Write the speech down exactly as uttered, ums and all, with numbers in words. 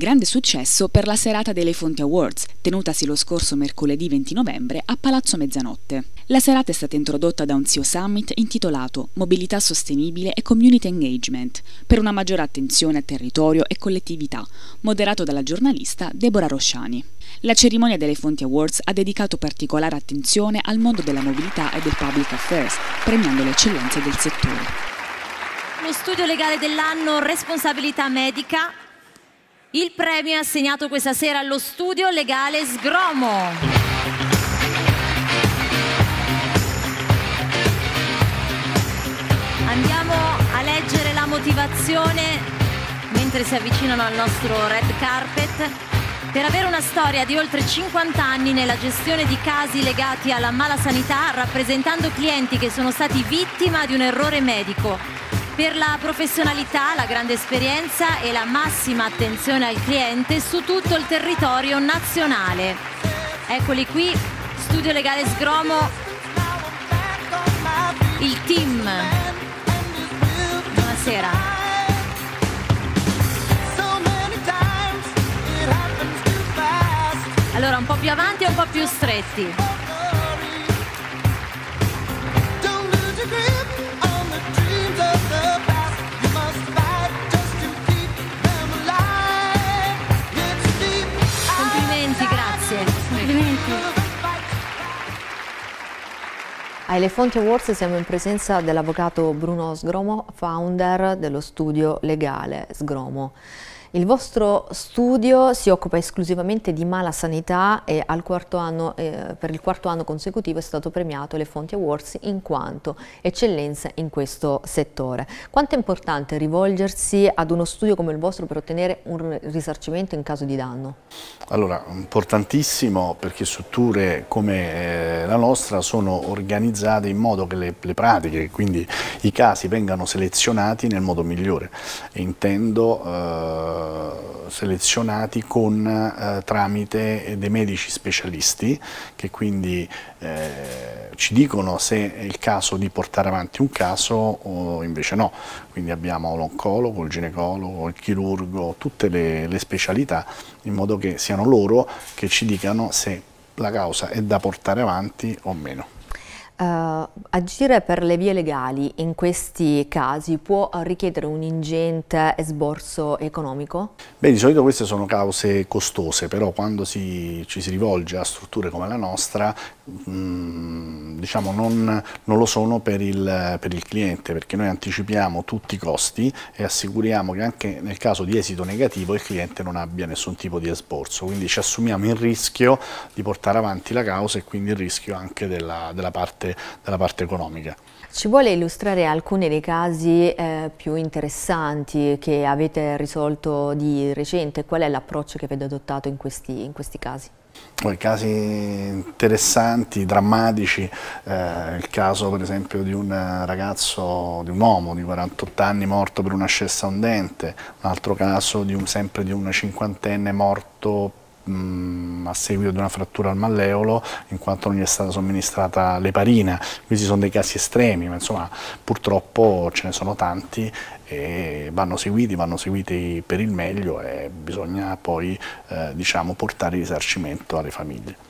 Grande successo per la serata delle Fonti Awards, tenutasi lo scorso mercoledì venti novembre a Palazzo Mezzanotte. La serata è stata introdotta da un C E O Summit intitolato Mobilità sostenibile e Community Engagement, per una maggiore attenzione a territorio e collettività, moderato dalla giornalista Deborah Rosciani. La cerimonia delle Fonti Awards ha dedicato particolare attenzione al mondo della mobilità e del public affairs, premiando le eccellenze del settore. Lo studio legale dell'anno, responsabilità medica. Il premio è assegnato questa sera allo Studio Legale Sgromo. Andiamo a leggere la motivazione mentre si avvicinano al nostro red carpet. Per avere una storia di oltre cinquanta anni nella gestione di casi legati alla mala sanità, rappresentando clienti che sono stati vittima di un errore medico. Per la professionalità, la grande esperienza e la massima attenzione al cliente su tutto il territorio nazionale. Eccoli qui, Studio Legale Sgromo, il team. Buonasera. Allora, un po' più avanti e un po' più stretti. Ai Fonti Awards siamo in presenza dell'avvocato Bruno Sgromo, founder dello Studio Legale Sgromo. Il vostro studio si occupa esclusivamente di mala sanità e al quarto anno, eh, per il quarto anno consecutivo è stato premiato alle Fonti Awards in quanto eccellenza in questo settore. Quanto è importante rivolgersi ad uno studio come il vostro per ottenere un risarcimento in caso di danno? Allora, importantissimo, perché strutture come eh, la nostra sono organizzate in modo che le, le pratiche, quindi i casi, vengano selezionati nel modo migliore. E intendo... Eh, selezionati con eh, tramite dei medici specialisti che quindi eh, ci dicono se è il caso di portare avanti un caso o invece no. Quindi abbiamo l'oncologo, il ginecologo, il chirurgo, tutte le, le specialità, in modo che siano loro che ci dicano se la causa è da portare avanti o meno. Uh, agire per le vie legali in questi casi può richiedere un ingente esborso economico? Beh, di solito queste sono cause costose, però quando si, ci si rivolge a strutture come la nostra, mh, diciamo non, non lo sono per il, per il cliente, perché noi anticipiamo tutti i costi e assicuriamo che anche nel caso di esito negativo il cliente non abbia nessun tipo di esborso, quindi ci assumiamo il rischio di portare avanti la causa e quindi il rischio anche della, della parte dalla parte economica. Ci vuole illustrare alcuni dei casi eh, più interessanti che avete risolto di recente? Qual è l'approccio che avete adottato in questi, in questi casi? Poi, casi interessanti, drammatici, eh, il caso per esempio di un ragazzo, di un uomo di quarantotto anni morto per una scessa a un dente, un altro caso di un, sempre di un cinquantenne morto a seguito di una frattura al malleolo in quanto non gli è stata somministrata l'eparina. Questi sono dei casi estremi, ma insomma purtroppo ce ne sono tanti e vanno seguiti, vanno seguiti per il meglio e bisogna poi eh, diciamo, portare il risarcimento alle famiglie.